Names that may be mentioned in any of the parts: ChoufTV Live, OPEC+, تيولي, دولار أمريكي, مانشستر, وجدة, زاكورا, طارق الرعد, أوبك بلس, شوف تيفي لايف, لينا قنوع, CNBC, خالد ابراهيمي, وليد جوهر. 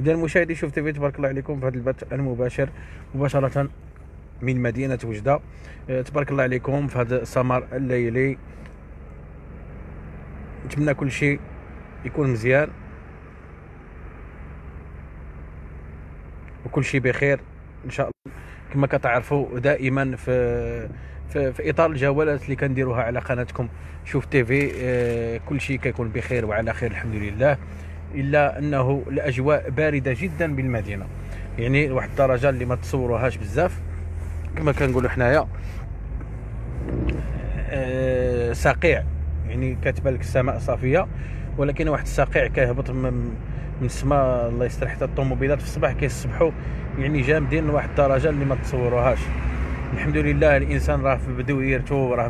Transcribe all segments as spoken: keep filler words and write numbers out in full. إذا مشاهدي شوف تيفي تبارك الله عليكم في هذا البث المباشر مباشرة من مدينة وجدة. تبارك الله عليكم في هذا السمر الليلي، نتمنى كل شيء يكون مزيان وكل شيء بخير ان شاء الله. كما كتعرفوا دائما في في, في اطار الجولات اللي كنديروها على قناتكم شوف تيفي كل شيء كيكون بخير وعلى خير الحمد لله، الا انه الاجواء بارده جدا بالمدينه، يعني واحد الدرجه اللي ما تصوروهاش بزاف. كما كنقولوا حنايا ساقيع، يعني كتبان لك السماء صافيه ولكن واحد الساقيع كيهبط من السماء الله يستر، حتى الطوموبيلات في الصباح كيصبحوا يعني جامدين لواحد الدرجه اللي ما تصوروهاش. الحمد لله الانسان راه في بدويرته، راه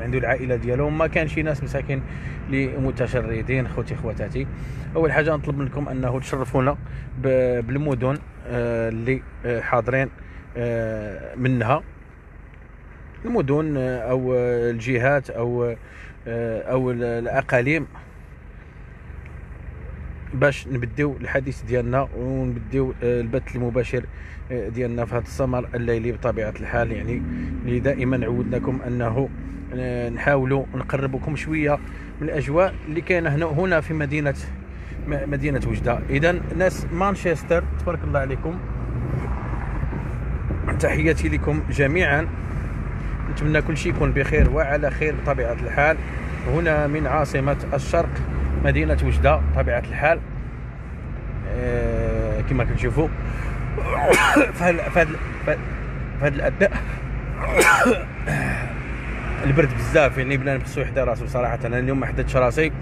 عنده العائله ديالو، ما كان شي ناس مساكين اللي متشردين. خوتي خواتاتي، اول حاجه نطلب منكم انه تشرفونا بالمدن اللي حاضرين منها، المدن او الجهات او او الاقاليم، باش نبداو الحديث ديالنا ونبداو البث المباشر ديالنا في هذا السمر الليلي بطبيعه الحال. يعني اللي دائما عودناكم انه نحاولوا نقربكم شويه من الاجواء اللي كاينه هنا هنا في مدينه مدينه وجده. اذا ناس مانشستر تبارك الله عليكم، تحياتي لكم جميعا، نتمنى كل شيء يكون بخير وعلى خير بطبيعه الحال. هنا من عاصمه الشرق مدينة وجدة بطبيعة الحال. أه كما كتشوفوا في هذا الأداء البرد بزاف، يعني بلا نفسو يحدا راسو صراحة. أنا اليوم ما حدتش راسي،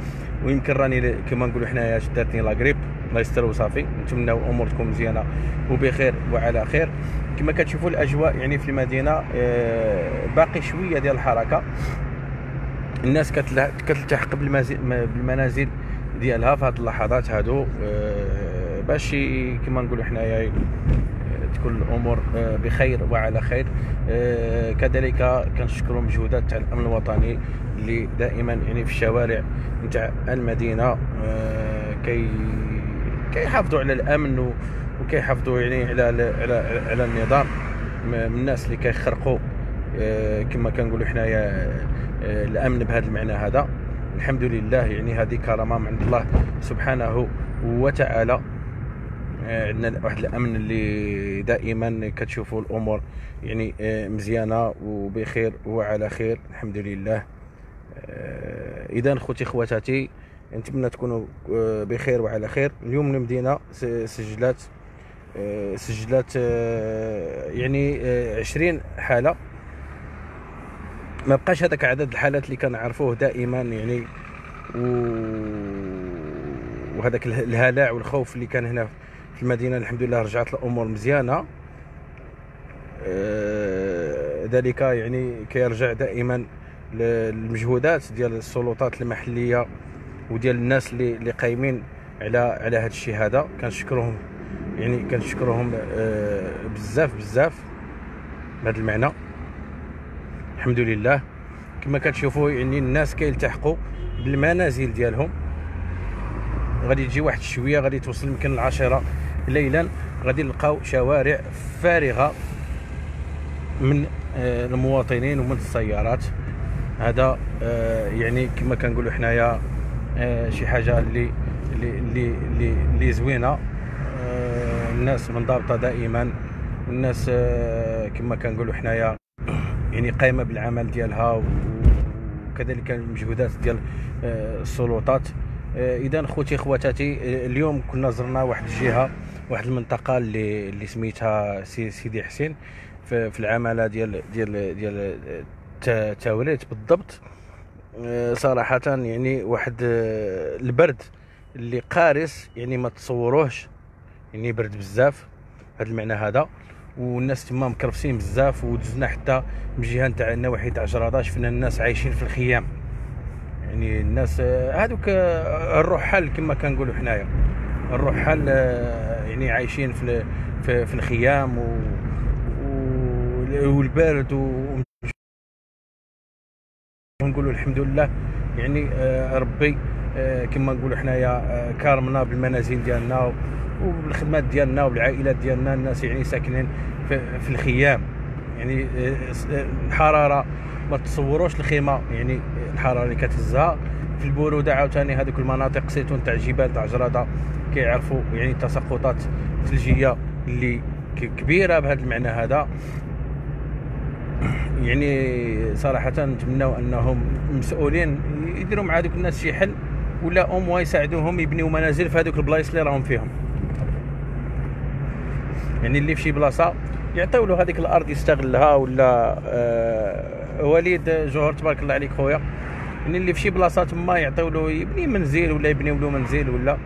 ويمكن راني كما نقولوا حنايا شداتني لاكريب الله يستر وصافي. نتمناو أمور تكون مزيانة وبخير وعلى خير. كما كتشوفوا الأجواء يعني في المدينة أه باقي شوية ديال الحركة، الناس كتلتحق بالمنازل ديالها في هاد اللحظات هادو باش كما نقولوا حنايا تكون الامور بخير وعلى خير. كذلك كنشكروا مجهودات تاع الامن الوطني اللي دائما يعني في الشوارع نتاع المدينه كي كيحافظوا على الامن وكيحافظوا يعني على على على النظام. الناس اللي كيخرقوا كما كنقولوا حنايا الامن بهذا المعنى هذا، الحمد لله يعني هذه كرامه من عند الله سبحانه وتعالى. عندنا واحد الامن اللي دائما كتشوفوا الامور يعني مزيانه وبخير وعلى خير الحمد لله. اذا خوتي خواتاتي نتمنى تكونوا بخير وعلى خير. اليوم المدينه سجلات سجلات يعني عشرين حاله، ما بقاش هذاك عدد الحالات اللي كنعرفوه دائما، يعني وهذاك الهلع والخوف اللي كان هنا في المدينه. الحمد لله رجعت الامور مزيانه، ذلك يعني كيرجع دائما للمجهودات ديال السلطات المحليه وديال الناس اللي اللي قايمين على على هذا الشيء هذا. كنشكرهم يعني كنشكرهم بزاف بزاف بهذا المعنى الحمد لله. كما كتشوفوا يعني الناس كيلتحقوا بالمنازل ديالهم، غادي تجي واحد الشويه غادي توصل يمكن العاشرة ليلا غادي نلقاو شوارع فارغه من المواطنين ومن السيارات. هذا يعني كما كنقولوا حنايا شي حاجه اللي اللي اللي اللي زوينه، الناس منضبطه دائما، والناس كما كنقولوا حنايا يعني قائمه بالعمل ديالها، وكذلك المجهودات ديال السلطات. اذا خوتي خواتاتي اليوم كنا زرنا واحد الجهه واحد المنطقه اللي اللي سميتها سيدي حسين في العماله ديال ديال ديال التوليت بالضبط. صراحه يعني واحد البرد اللي قارس يعني ما تصوروهش، يعني برد بزاف بهذا المعنى هذا، والناس تما مكرفسين بزاف. ودزنا حتى من جهه نتاع النواحي تاع جراداش، شفنا الناس عايشين في الخيام، يعني الناس هذوك الرحال كما كنقولوا حنايا الرحال يعني عايشين في في الخيام والبارد. ونقولوا الحمد لله يعني ربي كما نقولوا حنايا كارمنا بالمنازل ديالنا وبالخدمات ديالنا وبالعائلات ديالنا. الناس يعني ساكنين في الخيام، يعني الحراره ما تتصوروش الخيمه، يعني الحراره اللي كتهزها في البروده. عاوتاني هذوك المناطق سيتون تاع جبال تاع جراده كيعرفوا يعني التساقطات الثلجيه اللي كبيره بهذا المعنى هذا. يعني صراحه نتمنوا انهم المسؤولين يديروا مع هذوك الناس شي حل، ولا او موا يساعدوهم يبنيو منازل في هذوك البلايص اللي راهم فيهم. يعني اللي في شي بلاصه يعطيو له هذيك الارض يستغلها. ولا آه وليد جوهر تبارك الله عليك خويا، يعني اللي في شي بلاصه تما يعطيو له يبني منزل ولا يبنيو له منزل ولا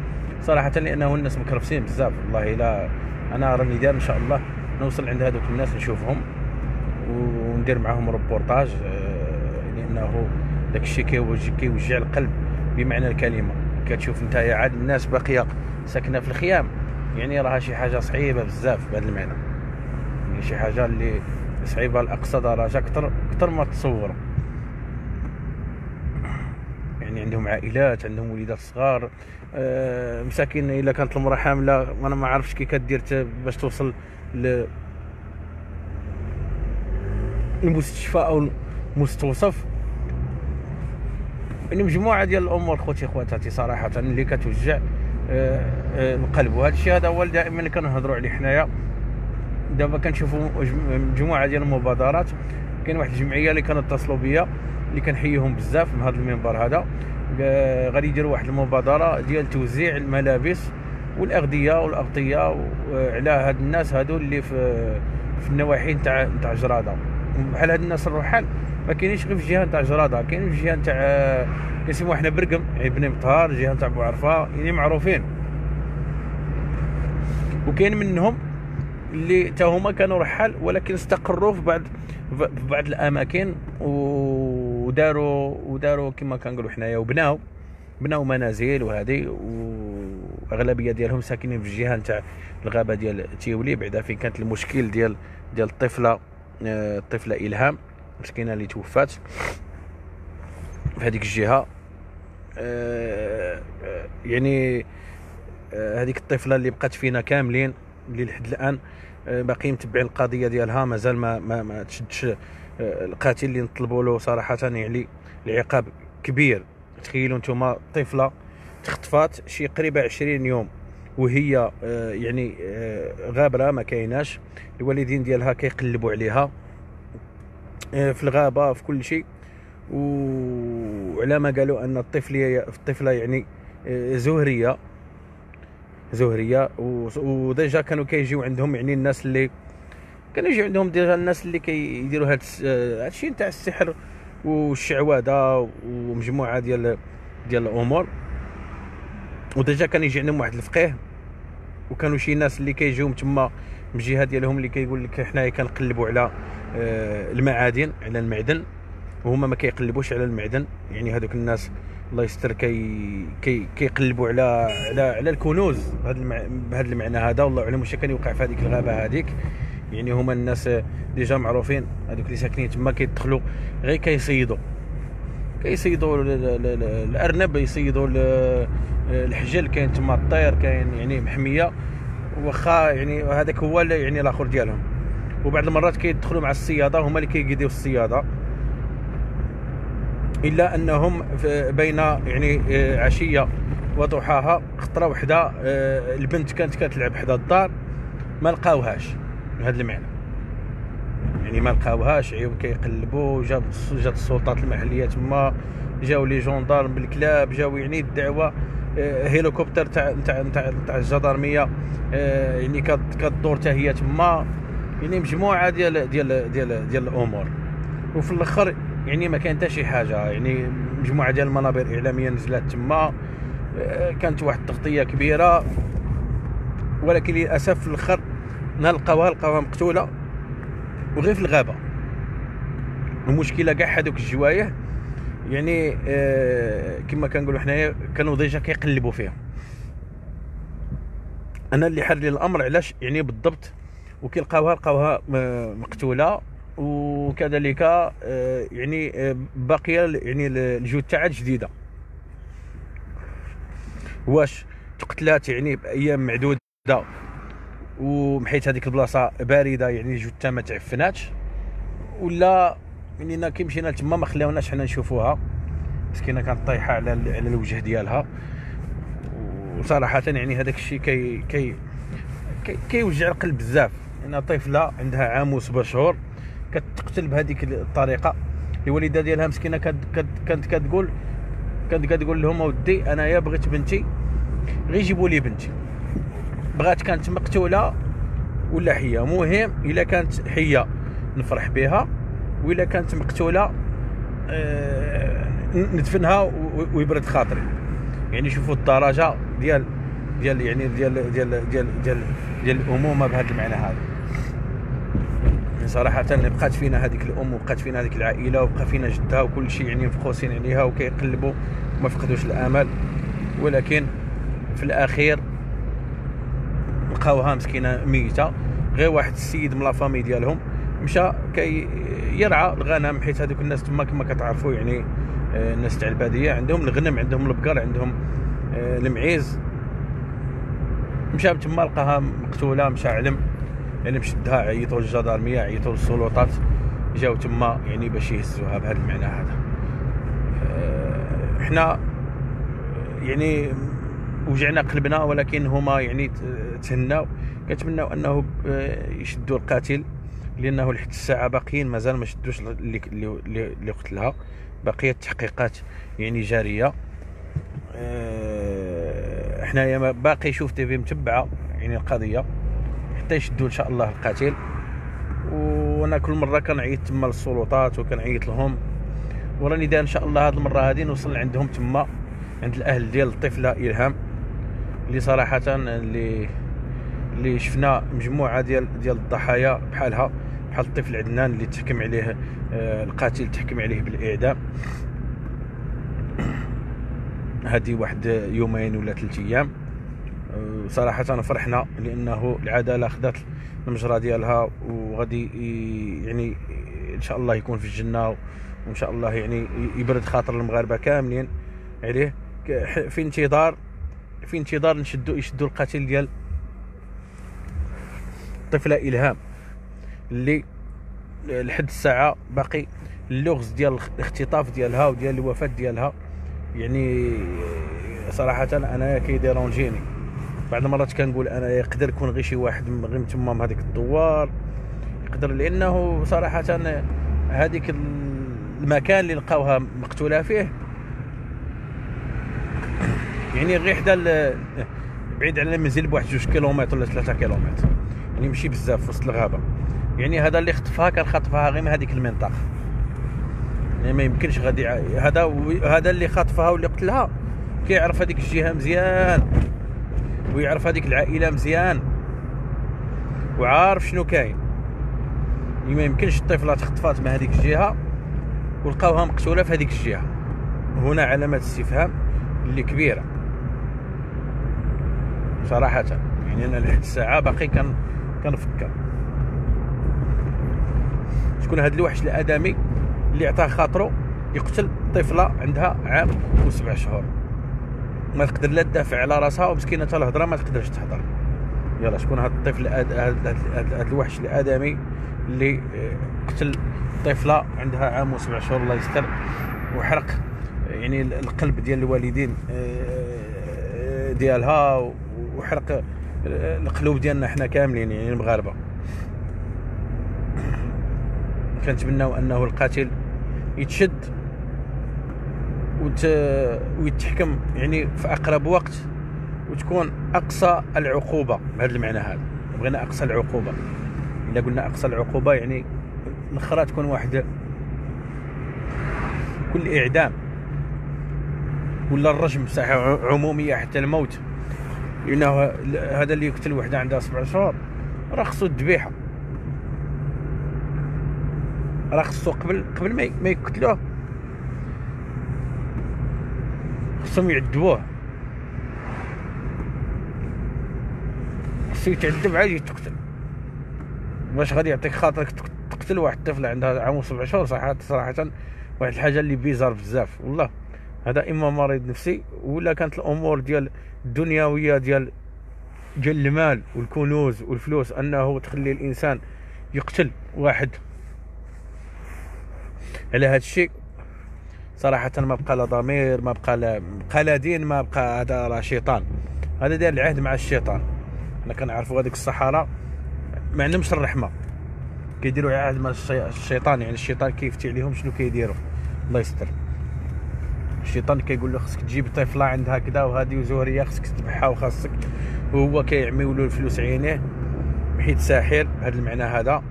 صراحه، لانه الناس مكرفسين بزاف والله. الا انا راني داير ان شاء الله نوصل عند هذوك الناس نشوفهم وندير معاهم ريبورتاج، آه لانه داك الشيء كيوجع القلب بمعنى الكلمه. كتشوف نتايا عاد الناس باقيه ساكنه في الخيام، يعني راها شي حاجه صعيبه بزاف بهذا المعنى، يعني شي حاجه اللي صعيبه لاقصى درجه اكثر اكثر ما تتصوروا. يعني عندهم عائلات، عندهم وليدات صغار، أه مساكين. الا كانت المراه حامله انا ما عرفتش كي كدير باش توصل للمستشفى او المستوصف. يعني مجموعه ديال الامور خوتي خواتاتي صراحه اللي كتوجع القلب. وهذا الشيء هذا هو دائما كنهضروا عليه حنايا. دابا كنشوفوا مجموعه ديال المبادرات. كاين واحد الجمعيه اللي كنتصلوا بيا اللي كنحييهم بزاف من هذا المنبر هذا، غادي يديروا واحد المبادره ديال توزيع الملابس والاغذيه والاغطيه على هاد الناس هادو اللي في في النواحي تاع تاع جراده. بحال هاد الناس الرحال ما كاينينش غير في الجهه تاع جراده، كاينين في الجهه تاع كنسموها حنا برقم، يعني بني مطهر، الجهه تاع بوعرفه، يعني معروفين. وكاين منهم اللي تا هما كانوا رحال ولكن استقروا في بعض في بعض الاماكن وداروا وداروا كما كنقولوا حنايا وبناو بناو منازل وهذه. واغلبيه ديالهم ساكنين في الجهه تاع الغابه ديال تيولي، بعدا فين كانت المشكل ديال ديال الطفله الطفله الهام مسكينه اللي توفات في هذيك الجهه. أه يعني هذيك الطفله اللي بقات فينا كاملين اللي لحد الان باقي متبعين القضيه ديالها، مازال ما ما, ما تشدش القاتل اللي نطلبوا له صراحه يعني العقاب كبير. تخيلوا نتوما طفله تخطفات شي قريبه عشرين يوم وهي يعني غابره ما كايناش، الوالدين ديالها كيقلبوا عليها في الغابه في كل شيء. وعلى ما قالوا ان الطفله الطفله يعني زهريه زهريه وديجا كانوا كيجيو عندهم يعني الناس اللي كانوا يجيو عندهم ديجا الناس اللي كيديروا هاد هادشي نتاع السحر والشعوذه ومجموعه ديال ديال الامور. وديجا كان يجي عندهم واحد الفقيه، وكانوا شي ناس اللي كيجيو تما من الجهه ديالهم اللي كيقول لك حنايا كنقلبوا على المعادن على المعدن، وهما ما كيقلبوش على المعدن. يعني هذوك الناس الله يستر كي كيقلبوا على على على الكنوز بهذا بهذا المعنى هذا. والله اعلم واش كان يوقع في هذيك الغابه هذيك، يعني هما الناس ديجا معروفين هذوك اللي ساكنين تما كيدخلوا غير كيصيدوا كيصيدوا الارنب، يصيدوا الحجل، كاين تما الطير، كاين يعني محميه واخا يعني هذاك هو يعني الاخر ديالهم. وبعض المرات كيدخلوا مع الصياده، هما اللي كيقيديو الصياده. الا انهم بين يعني عشيه وضحاها خطره وحده البنت كانت كتلعب حدا الدار ما لقاوهاش بهذا المعنى، يعني ما لقاوهاش. عيوب كيقلبوا، جاب جات السلطات المحليه تما، جاو لي جوندارم بالكلاب، جاو يعني الدعوه هليكوبتر تاع تاع تاع تاع الجدارميه يعني كدور حتى هي تما. يعني مجموعه ديال ديال ديال ديال الامور. وفي الاخر يعني ما كان حتى شي حاجه، يعني مجموعه ديال المنابر اعلاميه نزلت تما، كانت واحد التغطيه كبيره، ولكن للاسف في الاخر نلقاوها لقاوها مقتوله وغير في الغابه. المشكله كاع هذوك الجوايه يعني آه كما كنقولوا حنايا كانوا ديجا كيقلبوا فيها. انا اللي حر لي الامر علاش يعني بالضبط، وكيلقاوها لقاوها مقتوله، وكذلك آه يعني باقيه يعني الجثه عاد جديده. واش تقتلها يعني بايام معدوده ومحيت هذيك البلاصه بارده يعني جثه ما تعفناتش، ولا منين كي مشينا لتما ما خلاوناش حنا نشوفوها مسكينه كانت طايحه على على الوجه ديالها. وصراحه يعني هذاك الشيء كي كي كيوجع القلب بزاف، لان طفله عندها عام وسبع شهور كتقتل بهذيك الطريقه. الوالده ديالها مسكينه كانت كتقول كانت كتقول لهم اودي انايا بغيت بنتي غير جيبوا لي بنتي، بغات كانت مقتوله ولا حيه، مهم الا كانت حيه نفرح بها ولا كانت مقتوله أه ندفنها ويبرد خاطري. يعني شوفوا الدرجه ديال ديال يعني ديال ديال ديال ديال ديال الامومه بهذا المعنى هذا. صراحه بقات فينا هذيك الام وبقات فينا هذيك العائله وبقى فينا جدها وكل شيء يعني مفقوسين عليها وكيقلبوا وما فقدوش الامل، ولكن في الاخير لقاوها مسكينه ميته. غير واحد السيد من لافامي ديالهم مشى كي يرعى الغنم، حيت هذوك الناس تما كما كتعرفوا يعني الناس تاع الباديه عندهم الغنم عندهم البقر عندهم المعيز. مشى تما لقاها مقتوله، مشى علم علم شدها، عيطوا للجدارميه عيطوا للسلطات جاو تما يعني باش يهزوها بهذا المعنى هذا. حنا يعني وجعنا قلبنا، ولكن هما يعني تهناو. كنتمناو انه يشدوا القاتل، لانه لحد الساعه باقيين مازال ما شدوش اللي اللي قتلها، باقيه التحقيقات يعني جاريه. اه حنايا باقي شوف تيفي متبعه يعني القضيه حتى يشدوا ان شاء الله القاتل. وانا كل مره كنعيط تما للسلطات وكنعيط لهم، وراني داير ان شاء الله هذه المره هذه نوصل عندهم تما عند الاهل ديال الطفله الهام، اللي صراحه اللي اللي شفنا مجموعه ديال ديال الضحايا بحالها بحال الطفل عدنان اللي تحكم عليه آه القاتل تحكم عليه بالاعدام. هذه واحد يومين ولا ثلاث ايام آه صراحه فرحنا لانه العداله خدات المجرى ديالها، وغادي يعني ان شاء الله يكون في الجنه، وان شاء الله يعني يبرد خاطر المغاربه كاملين عليه. في انتظار في انتظار نشدوا يشدوا القاتل ديال الطفله الهام، اللي لحد الساعه باقي اللغز ديال الاختطاف ديالها وديال الوفاه ديالها يعني صراحه انا كيديرونجيني. بعض المرات كنقول انا يقدر يكون غير شي واحد غير متمم هذيك الدوار يقدر، لانه صراحه هذيك المكان اللي لقاوها مقتوله فيه يعني غير حدا بعيد على المنزل بواحد جوج كيلومتر ولا ثلاثة كيلومتر، يعني ماشي بزاف في وسط الغابه. يعني هذا اللي خطفها كان خطفها غير من هذيك المنطقه، يعني ما يمكنش غادي هذا هذا اللي خطفها واللي قتلها كيعرف هذيك الجهه مزيان ويعرف هذيك العائله مزيان وعارف شنو كاين. يعني ما يمكنش الطفله تخطفات من هذيك الجهه ولقاوها مقتوله في هذيك الجهه، هنا علامه استفهام اللي كبيره صراحه. يعني انا لحد الساعه باقي كان كنفكر شكون هذا الوحش الادمي اللي عطاه خاطره يقتل طفله عندها عام وسبع شهور ما تقدر لا تدافع على راسها، ومسكينه حتى الهضره ما تقدرش تهضر. يلا شكون هذا الطفل هذا الوحش الادمي اللي قتل طفله عندها عام وسبع شهور الله يستر، وحرق يعني القلب ديال الوالدين ديالها وحرق القلوب ديالنا حنا كاملين يعني المغاربه. كنتمناو انه القاتل يتشد وت... ويتحكم يعني في اقرب وقت، وتكون اقصى العقوبه بهذا المعنى هذا. بغينا اقصى العقوبه، الا قلنا اقصى العقوبه يعني الاخرى تكون واحده كل اعدام ولا الرجم بصحه عموميه حتى الموت، لانه هذا اللي يقتل وحده عندها سبع شهور راه خصو الذبيحه، راه خصو قبل قبل ما يقتلوه خصهم يعذبوه، خصو يتعذب عاد يتقتل. واش غادي يعطيك خاطرك تقتل واحد الطفله عندها عام وسبع شهور؟ صراحه صراحه واحد الحاجه اللي بيزار بزاف والله. هذا اما مريض نفسي ولا كانت الامور ديال الدنيويه ديال ديال المال والكنوز والفلوس، انه تخلي الانسان يقتل واحد على هذا الشيء. صراحه ما بقى لا ضمير، ما بقى لا بقى لا دين، ما بقى. هذا راه شيطان، هذا داير العهد مع الشيطان. حنا كنعرفوا هذيك الصحراء ما عندهمش الرحمه، كيديروا عهد مع الشيطان، يعني الشيطان كيفتي عليهم شنو كيديروا. الله يستر. الشيطان كيقول له خصك تجيب طفله عندها كذا وهذه وزهريه خصك تذبحها وخاصك، وهو كيعميو له الفلوس عينيه حيت ساحر بهذا المعنى هذا،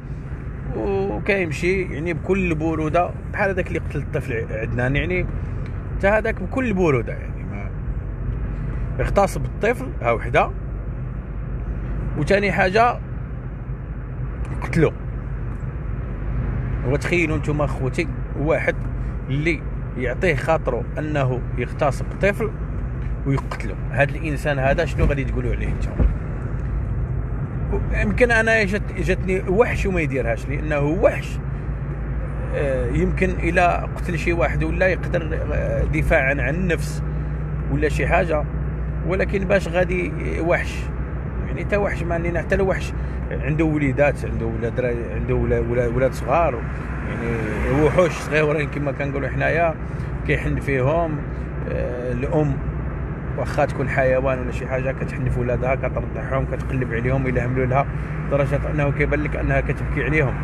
وكيمشي يعني بكل بروده بحال هذاك اللي قتل الطفل عدنان، يعني حتى هذاك بكل بروده يعني ما اغتصب الطفل ها وحده، وثاني حاجه قتلو. وتخيلوا نتوما اخوتي واحد اللي يعطيه خاطره انه يغتصب طفل ويقتله، هذا الانسان هذا شنو غادي تقولوا عليه نتوما؟ يمكن انا جت جتني وحش وما يديرهاش، لانه وحش يمكن الى قتل شي واحد ولا يقدر دفاعا عن النفس ولا شي حاجه، ولكن باش غادي وحش يعني حتى وحش ما عندنا، حتى الوحش عنده وليدات، عنده ولاد عنده ولاد صغار، يعني وحوش صغيورين كما كنقولوا حنايا كيحن فيهم الام، واخا تكون حيوان ولا شي حاجه كتحنف ولادها، كترضعهم، كتقلب عليهم الى حملوا لها لدرجه انه كيبان لك انها كتبكي عليهم.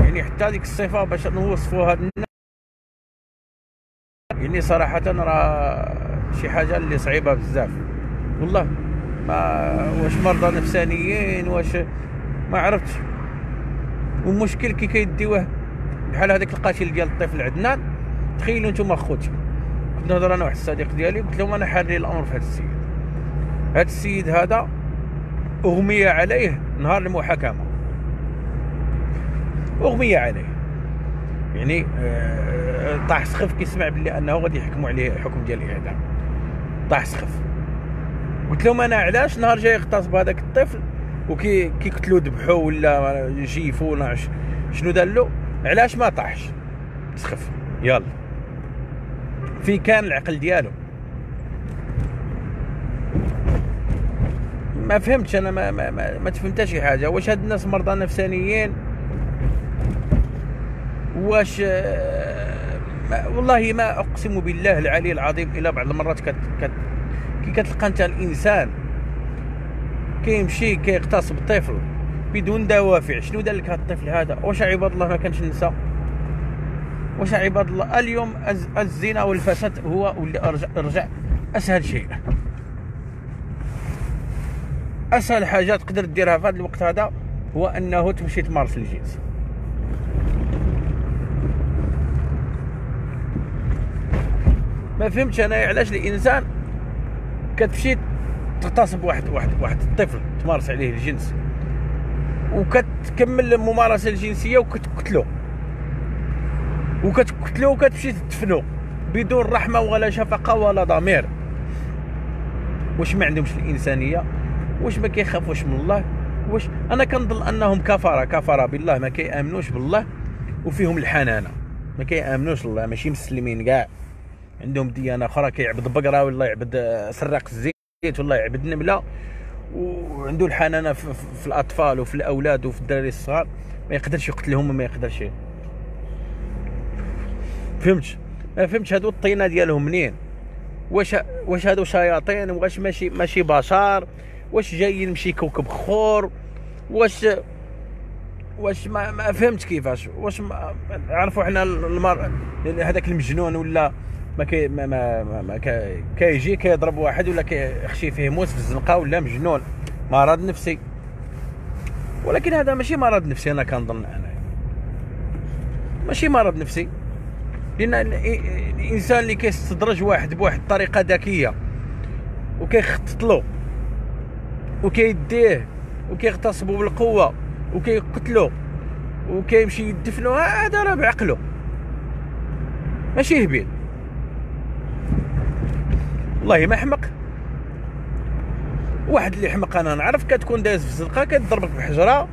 يعني حتى ديك الصفه باش نوصفوا هاد الناس يعني صراحه راه شي حاجه اللي صعيبه بزاف والله. ما واش مرضى نفسانيين واش ما عرفتش. والمشكل كي كيديوه بحال هذاك القاتل ديال الطفل عدنان. تخيلوا نتوما اخوتي، كنت نهضر انا واحد الصديق ديالي قلت لهم انا حالي الامر في هذا السيد، هذا السيد هذا اغمي عليه نهار المحاكمه، اغمي عليه يعني طاح سخف كيسمع بلي انه غادي يحكموا عليه حكم ديال الاعدام، طاح سخف. قلت لهم انا علاش نهار جاي يغتصب هذاك الطفل وكي كيقتلو ذبحوه ولا جيفوه شنو دار له، علاش ما طاحش سخف؟ يلا فين كان العقل ديالو؟ ما فهمتش انا، ما ما ما, ما تفهمت شي حاجه. واش هاد الناس مرضى نفسانيين؟ واش ما والله ما اقسم بالله العلي العظيم الى بعض المرات كت كت كي كتلقى انت الانسان كيمشي كيغتصب الطفل بدون دوافع. شنو دار لك هاد الطفل هذا؟ واش عباد الله ما كانش نسى؟ واش عباد الله اليوم الزنا والفساد هو ولا ارجع ارجع اسهل شيء، اسهل حاجه تقدر ديرها في هذا الوقت هذا هو انه تمشي تمارس الجنس. ما فهمتش انا علاش الانسان كتمشي تغتصب واحد واحد واحد الطفل تمارس عليه الجنس وكتكمل الممارسه الجنسيه وكتقتلو وكتقتلو وكتمشي تدفنو بدون رحمه ولا شفقه ولا ضمير. واش ما عندهمش الانسانيه؟ واش ما كيخافوش من الله؟ واش انا كنظن انهم كفره كفره بالله، ما كيامنوش بالله وفيهم الحنانه، ما كيامنوش الله، ماشي مسلمين كاع، عندهم ديانه اخرى، كيعبد بقره ولا يعبد سراق الزيت ولا يعبد نمله، وعنده الحنانه في, في الاطفال وفي الاولاد وفي الدراري الصغار، ما يقدرش يقتلهم وما يقدرش. فهمتش؟ ما فهمتش هادو الطينه ديالهم منين؟ واش واش هادو شياطين؟ واش ماشي ماشي بشر؟ واش جايين من شي كوكب خور؟ واش واش ما, ما فهمت كيفاش. واش عرفوا حنا المر هذاك المجنون ولا ما كي ما ما, ما كي كيجي كيضرب واحد ولا كيخشي فيه موس في الزنقه ولا مجنون مرض نفسي، ولكن هذا ماشي مرض نفسي. انا كنظن انا ماشي مرض نفسي، لأن الإنسان اللي كيستدرج واحد بواحد الطريقة ذكية وكيخطط له وكيديه وكيغتصبو بالقوة وكيقتلو وكيمشي يدفنو، هذا راه بعقله ماشي هبيل. والله ما حمق واحد اللي حمق. أنا نعرف كتكون دايز في الزنقة كتضربك بحجرة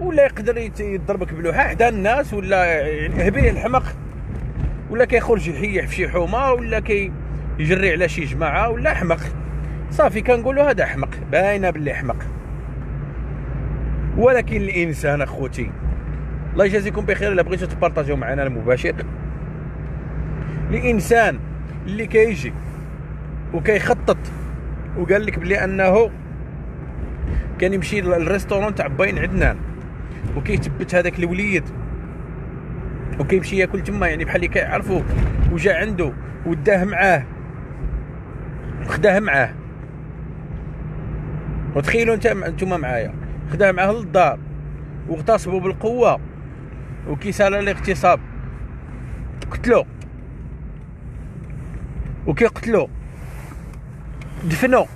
ولا يقدر يضربك بلوحة حدا الناس ولا هبيل الحمق، ولا كيخرج يحيح في شي حومه ولا كيجري على شي جماعه ولا حمق، صافي كنقولوا هذا حمق، باينه باللي حمق. ولكن الانسان اخوتي الله يجازيكم بخير الا بغيتوا تبارطاجيو معنا المباشر، الانسان اللي كيجي وكيخطط وقال لك بلي انه كان يمشي للريستورون تاع باين عدنان وكيتبت هذاك الوليد وكيمشي ياكل تما، يعني بحال اللي كيعرفو وجا عنده وداه معاه خداه معاه، وتخيلوا انتم معايا خداه معاه للدار واغتصبوا بالقوه وكي سال الاغتصاب قتلوه وكيقتلوه دفنوه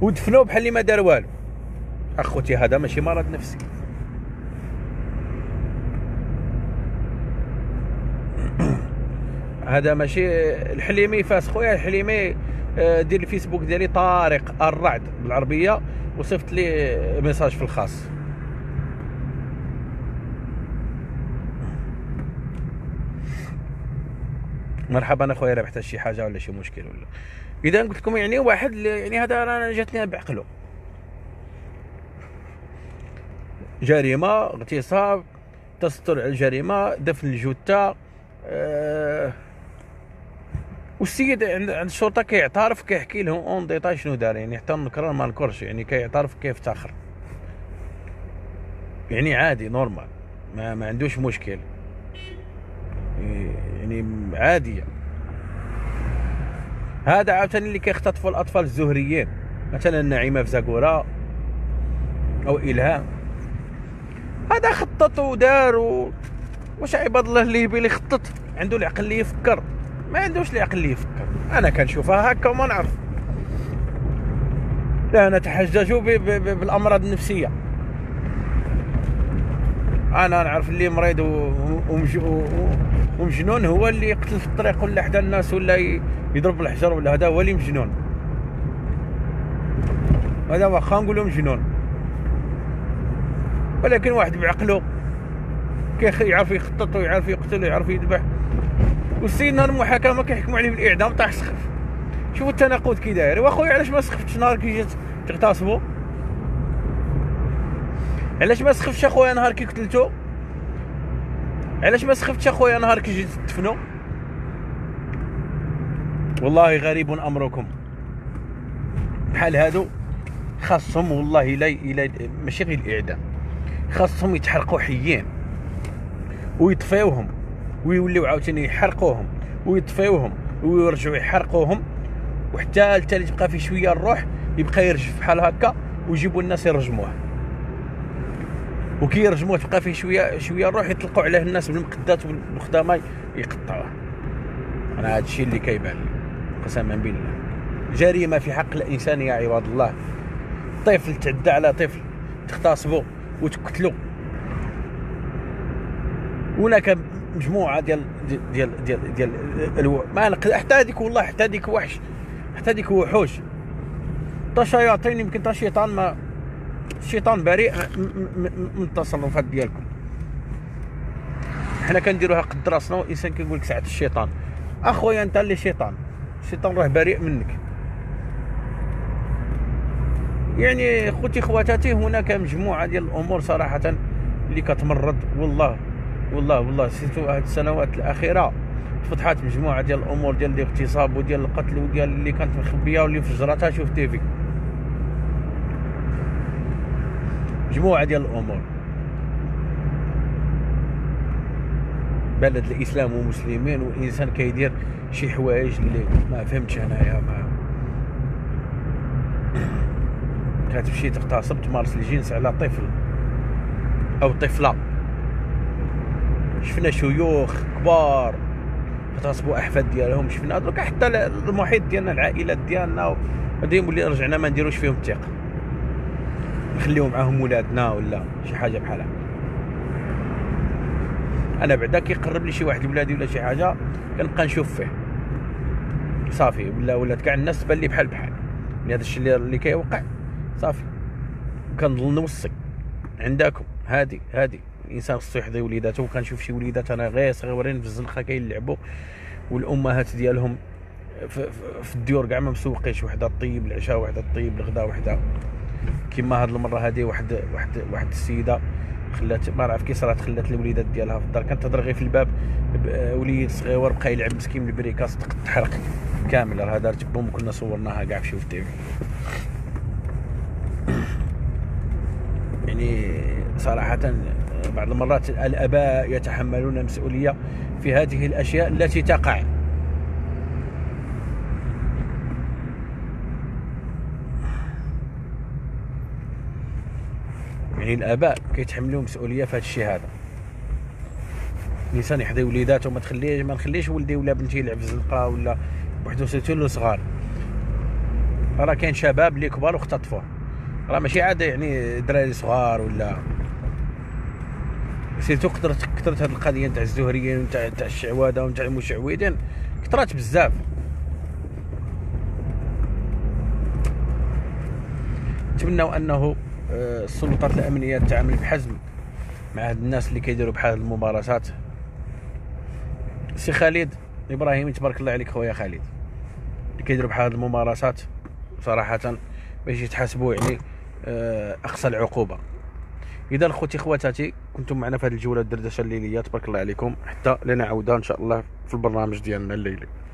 ودفنوه بحال اللي ما دار والو. اخوتي هذا ماشي مرض نفسي، هذا ماشي الحليمي فاس خويا الحليمي، دير الفيسبوك ديالي طارق الرعد بالعربيه وصفت لي ميساج في الخاص. مرحبا اخويا الا بحتاج شي حاجه ولا شي مشكل ولا اذا قلت لكم، يعني واحد يعني هذا راه جاتني بعقله، جريمه اغتصاب تستر على الجريمه دفن الجثه، أه والسيد عند الشرطه كيعترف كيحكي لهم اون ديطاي شنو دار، يعني حتى نكرر ما نكرش، يعني كيعترف كيفتخر، يعني عادي نورمال ما, ما عندوش مشكل، يعني عاديه. هذا عاوتاني اللي كيختطفوا الاطفال الزهريين مثلا نعيمه في زاكورا او الهام، هذا خطط ودار. واش عباد الله الليبي اللي خطط عنده العقل اللي يفكر؟ ما عندوش العقل اللي يفكر. انا كنشوفها هكا وما نعرف، لا نتحجج بالامراض النفسيه، انا نعرف اللي مريض ومجنون هو اللي يقتل في الطريق ولا حدا الناس ولا يضرب الحجر ولا هذا هو اللي مجنون، هذا واخا نقولو مجنون، ولكن واحد بعقله كيعرف يخطط ويعرف يقتل ويعرف يذبح. والسيد نهار المحاكمه كيحكموا عليه بالاعدام طاح سخف. شوفوا التناقض كي داير، واخويا علاش ما سخفتش نهار كي جات تغتصبوا؟ علاش ما سخفتش اخويا نهار كي قتلتو؟ علاش ما سخفتش اخويا نهار كي جيت تدفنو؟ والله غريب امركم. بحال هادو خاصهم والله لا لا ماشي غير الاعدام، خاصهم يتحرقوا حيين ويطفيوهم ويوليو عاوتاني يحرقوهم ويطفيوهم ويرجعوا يحرقوهم، وحتى حتى تبقى فيه شويه الروح يبقى يرجف بحال هكا ويجيبوا الناس يرجموه، وكي يرجموه تبقى فيه شويه شويه الروح يطلقوا عليه الناس بالمقدات والخدامه يقطعوه. انا هذا الشيء اللي كيبان لي قسما بالله جريمه في حق الانسان يا عباد الله. طفل تعدى على طفل تغتصبوا وتقتلوا، هناك مجموعه ديال ديال ديال ديال الو... ما نقدر حتى هذيك والله، حتى هذيك وحش، حتى هذيك وحوش، حتى شياطين، يمكن حتى شيطان، ما الشيطان بريء من التصرفات ديالكم. حنا كنديروها قد راسنا والانسان كيقول لك ساعه الشيطان. اخويا انت اللي شيطان، الشيطان راه بريء منك. يعني خوتي خواتاتي هناك مجموعه ديال الامور صراحه اللي كتمرض والله والله والله. سيتو هاد السنوات الاخيره فتحات مجموعه ديال الامور ديال الاغتصاب وديال القتل وديال اللي كانت مخبيه واللي فجراتها شوف تيفي، مجموعه ديال الامور. بلد الاسلام ومسلمين والانسان كيدير شي حوايج اللي ما فهمتش انايا، ما كتمشي تغتصب تمارس الجنس على طفل او طفله، شفنا شيوخ كبار اغتصبوا احفاد ديالهم، شفنا دروك حتى المحيط ديالنا العائلات ديالنا، غادي نولي رجعنا ما نديروش فيهم الثقه، نخليو معاهم ولادنا ولا شي حاجه بحال هكا. انا بعدا كيقرب لي شي واحد ولادي ولا شي حاجه كنبقى نشوف فيه صافي، ولا ولات كاع الناس تبان لي بحال بحال، يعني هذا الشيء اللي كيوقع صافي كنظل نوصي عندكم هادي هادي الانسان خصو يحضي وليداتو. وكنشوف شي وليدات انا غير صغيورين في الزنقه كيلعبوا والامهات ديالهم في الديور كاع ما مسوقيش، وحده طيب العشاء وحده طيب الغداء وحده. كما هاد المره هذه واحد واحد واحد السيده خلات ما عرف كي صرات خلات الوليدات ديالها في الدار، كانت تهضر غير في الباب، وليد صغيور بقى يلعب مسكين بالبريكا صدق تحرق كامل. راه دارت بوم كنا صورناها كاع في شوف تي في. يعني صراحه بعض المرات الاباء يتحملون مسؤوليه في هذه الاشياء التي تقع. يعني الاباء كيتحملوا مسؤوليه في هذا الشيء هذا. الانسان يحضي وليداته، ما تخليه ما نخليش ولدي ولا بنتي يلعب في الزنقه ولا بوحدو، سيرتو لو صغار. راه كاين شباب اللي كبار واختطفوا، راه ماشي عاده يعني دراري صغار ولا سيرتو. كثرت كثرت هذه القضيه نتاع الزهريين ونتاع تاع الشعواده ونتاع المشعوذين كثرت بزاف. نتمنوا انه السلطات الامنيه تتعامل بحزم مع هاد الناس اللي كيديروا بحال الممارسات. سي خالد ابراهيمي تبارك الله عليك خويا خالد، اللي كيديروا بحال هاد الممارسات صراحه باش يتحاسبوا يعني اقصى العقوبه. اذا خوتي خواتاتي كنتم معنا في هذه الجوله الدردشه الليليه، تبارك الله عليكم، حتى لنا عوده ان شاء الله في البرنامج ديالنا الليلي.